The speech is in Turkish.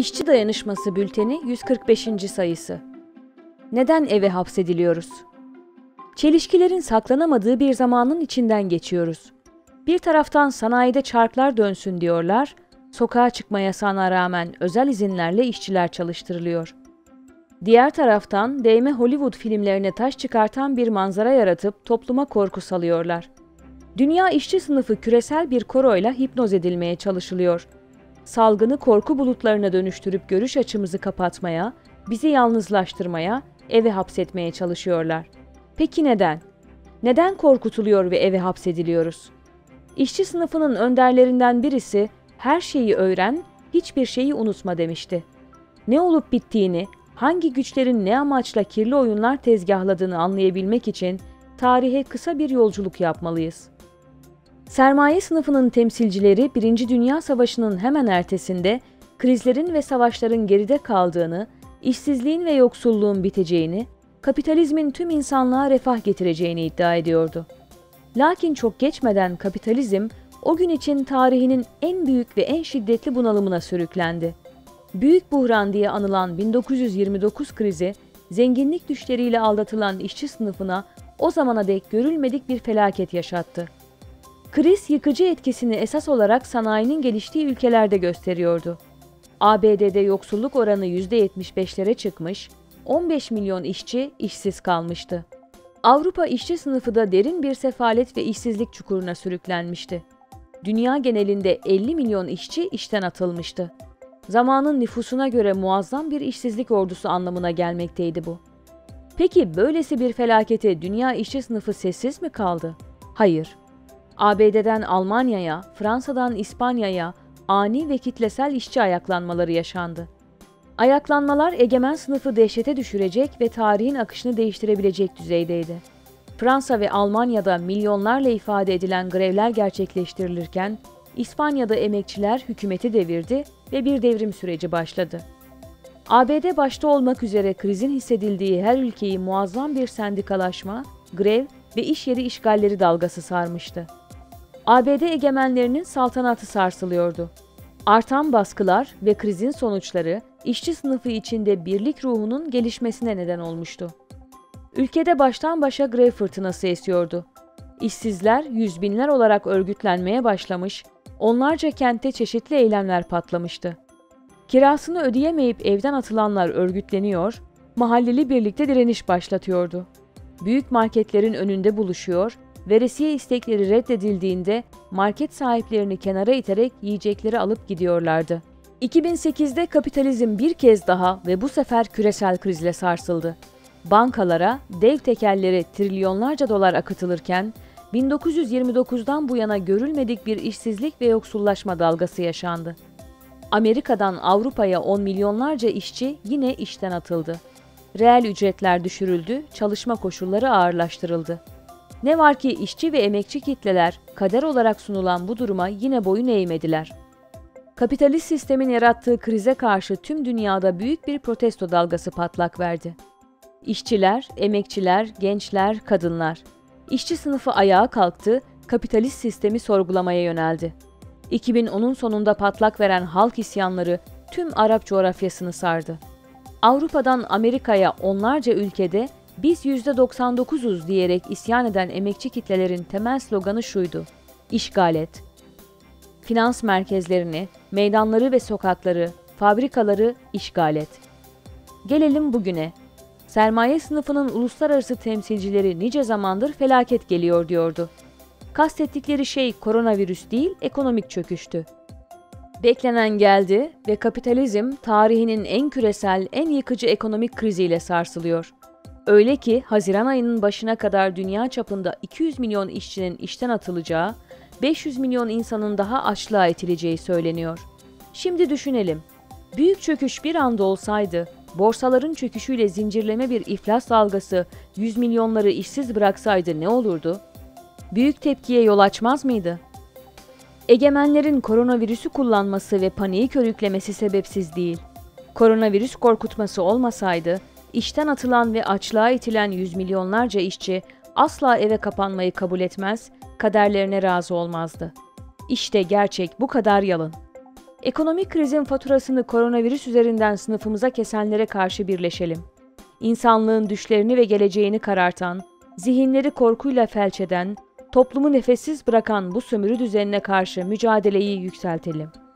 İşçi Dayanışması Bülteni 145. sayısı. Neden eve hapsediliyoruz? Çelişkilerin saklanamadığı bir zamanın içinden geçiyoruz. Bir taraftan sanayide çarklar dönsün diyorlar, sokağa çıkma yasağına rağmen özel izinlerle işçiler çalıştırılıyor. Diğer taraftan değme Hollywood filmlerine taş çıkartan bir manzara yaratıp topluma korku salıyorlar. Dünya işçi sınıfı küresel bir koroyla hipnoz edilmeye çalışılıyor. Salgını korku bulutlarına dönüştürüp görüş açımızı kapatmaya, bizi yalnızlaştırmaya, eve hapsetmeye çalışıyorlar. Peki neden? Neden korkutuluyor ve eve hapsediliyoruz? İşçi sınıfının önderlerinden birisi, "Her şeyi öğren, hiçbir şeyi unutma" demişti. Ne olup bittiğini, hangi güçlerin ne amaçla kirli oyunlar tezgahladığını anlayabilmek için tarihe kısa bir yolculuk yapmalıyız. Sermaye sınıfının temsilcileri 1. Dünya Savaşı'nın hemen ertesinde krizlerin ve savaşların geride kaldığını, işsizliğin ve yoksulluğun biteceğini, kapitalizmin tüm insanlığa refah getireceğini iddia ediyordu. Lakin çok geçmeden kapitalizm o gün için tarihinin en büyük ve en şiddetli bunalımına sürüklendi. Büyük buhran diye anılan 1929 krizi, zenginlik düşleriyle aldatılan işçi sınıfına o zamana dek görülmedik bir felaket yaşattı. Kriz yıkıcı etkisini esas olarak sanayinin geliştiği ülkelerde gösteriyordu. ABD'de yoksulluk oranı %75'lere çıkmış, 15 milyon işçi işsiz kalmıştı. Avrupa işçi sınıfı da derin bir sefalet ve işsizlik çukuruna sürüklenmişti. Dünya genelinde 50 milyon işçi işten atılmıştı. Zamanın nüfusuna göre muazzam bir işsizlik ordusu anlamına gelmekteydi bu. Peki böylesi bir felakete dünya işçi sınıfı sessiz mi kaldı? Hayır. ABD'den Almanya'ya, Fransa'dan İspanya'ya ani ve kitlesel işçi ayaklanmaları yaşandı. Ayaklanmalar egemen sınıfı dehşete düşürecek ve tarihin akışını değiştirebilecek düzeydeydi. Fransa ve Almanya'da milyonlarla ifade edilen grevler gerçekleştirilirken, İspanya'da emekçiler hükümeti devirdi ve bir devrim süreci başladı. ABD başta olmak üzere krizin hissedildiği her ülkeyi muazzam bir sendikalaşma, grev ve iş yeri işgalleri dalgası sarmıştı. ABD egemenlerinin saltanatı sarsılıyordu. Artan baskılar ve krizin sonuçları işçi sınıfı içinde birlik ruhunun gelişmesine neden olmuştu. Ülkede baştan başa grev fırtınası esiyordu. İşsizler yüz binler olarak örgütlenmeye başlamış, onlarca kentte çeşitli eylemler patlamıştı. Kirasını ödeyemeyip evden atılanlar örgütleniyor, mahalleli birlikte direniş başlatıyordu. Büyük marketlerin önünde buluşuyor, veresiye istekleri reddedildiğinde market sahiplerini kenara iterek yiyecekleri alıp gidiyorlardı. 2008'de kapitalizm bir kez daha ve bu sefer küresel krizle sarsıldı. Bankalara, dev tekelleri trilyonlarca dolar akıtılırken, 1929'dan bu yana görülmedik bir işsizlik ve yoksullaşma dalgası yaşandı. Amerika'dan Avrupa'ya on milyonlarca işçi yine işten atıldı. Reel ücretler düşürüldü, çalışma koşulları ağırlaştırıldı. Ne var ki işçi ve emekçi kitleler kader olarak sunulan bu duruma yine boyun eğmediler. Kapitalist sistemin yarattığı krize karşı tüm dünyada büyük bir protesto dalgası patlak verdi. İşçiler, emekçiler, gençler, kadınlar. İşçi sınıfı ayağa kalktı, kapitalist sistemi sorgulamaya yöneldi. 2010'un sonunda patlak veren halk isyanları tüm Arap coğrafyasını sardı. Avrupa'dan Amerika'ya onlarca ülkede "Biz %99'uz" diyerek isyan eden emekçi kitlelerin temel sloganı şuydu: İşgal et. Finans merkezlerini, meydanları ve sokakları, fabrikaları işgal et. Gelelim bugüne. Sermaye sınıfının uluslararası temsilcileri nice zamandır felaket geliyor diyordu. Kastettikleri şey koronavirüs değil, ekonomik çöküştü. Beklenen geldi ve kapitalizm tarihinin en küresel, en yıkıcı ekonomik kriziyle sarsılıyor. Öyle ki Haziran ayının başına kadar dünya çapında 200 milyon işçinin işten atılacağı, 500 milyon insanın daha açlığa itileceği söyleniyor. Şimdi düşünelim. Büyük çöküş bir anda olsaydı, borsaların çöküşüyle zincirleme bir iflas dalgası 100 milyonları işsiz bıraksaydı ne olurdu? Büyük tepkiye yol açmaz mıydı? Egemenlerin koronavirüsü kullanması ve paniği körüklemesi sebepsiz değil. Koronavirüs korkutması olmasaydı, işten atılan ve açlığa itilen yüz milyonlarca işçi asla eve kapanmayı kabul etmez, kaderlerine razı olmazdı. İşte gerçek bu kadar yalın. Ekonomik krizin faturasını koronavirüs üzerinden sınıfımıza kesenlere karşı birleşelim. İnsanlığın düşlerini ve geleceğini karartan, zihinleri korkuyla felç eden, toplumu nefessiz bırakan bu sömürü düzenine karşı mücadeleyi yükseltelim.